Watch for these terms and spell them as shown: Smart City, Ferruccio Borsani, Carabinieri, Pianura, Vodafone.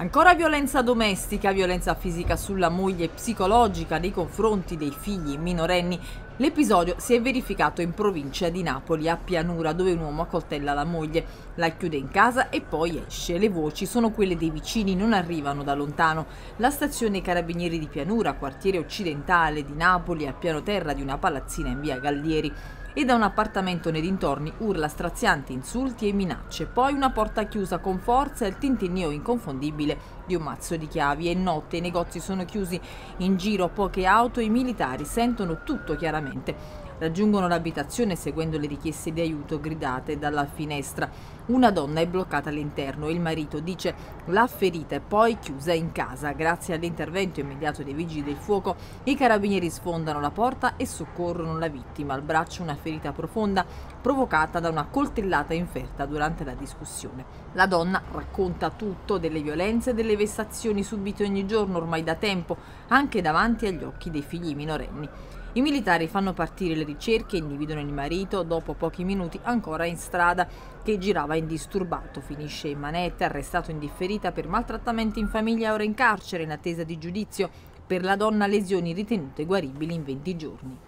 Ancora violenza domestica, violenza fisica sulla moglie e psicologica nei confronti dei figli minorenni. L'episodio si è verificato in provincia di Napoli, a Pianura, dove un uomo accoltella la moglie, la chiude in casa e poi esce. Le voci sono quelle dei vicini, non arrivano da lontano. La stazione Carabinieri di Pianura, quartiere occidentale di Napoli, al piano terra di una palazzina in via Gallieri. E da un appartamento nei dintorni urla strazianti, insulti e minacce. Poi una porta chiusa con forza e il tintinnio inconfondibile di un mazzo di chiavi. È notte, i negozi sono chiusi, in giro poche auto e i militari sentono tutto chiaramente. Raggiungono l'abitazione seguendo le richieste di aiuto gridate dalla finestra. Una donna è bloccata all'interno e il marito dice l'ha ferita e poi chiusa in casa. Grazie all'intervento immediato dei vigili del fuoco, i carabinieri sfondano la porta e soccorrono la vittima. Al braccio una ferita profonda provocata da una coltellata inferta durante la discussione. La donna racconta tutto, delle violenze e delle vessazioni subite ogni giorno ormai da tempo, anche davanti agli occhi dei figli minorenni. I militari fanno partire le ricerche e individuano il marito, dopo pochi minuti ancora in strada, che girava indisturbato. Finisce in manette, arrestato in differita per maltrattamenti in famiglia, ora in carcere in attesa di giudizio. Per la donna lesioni ritenute guaribili in 20 giorni.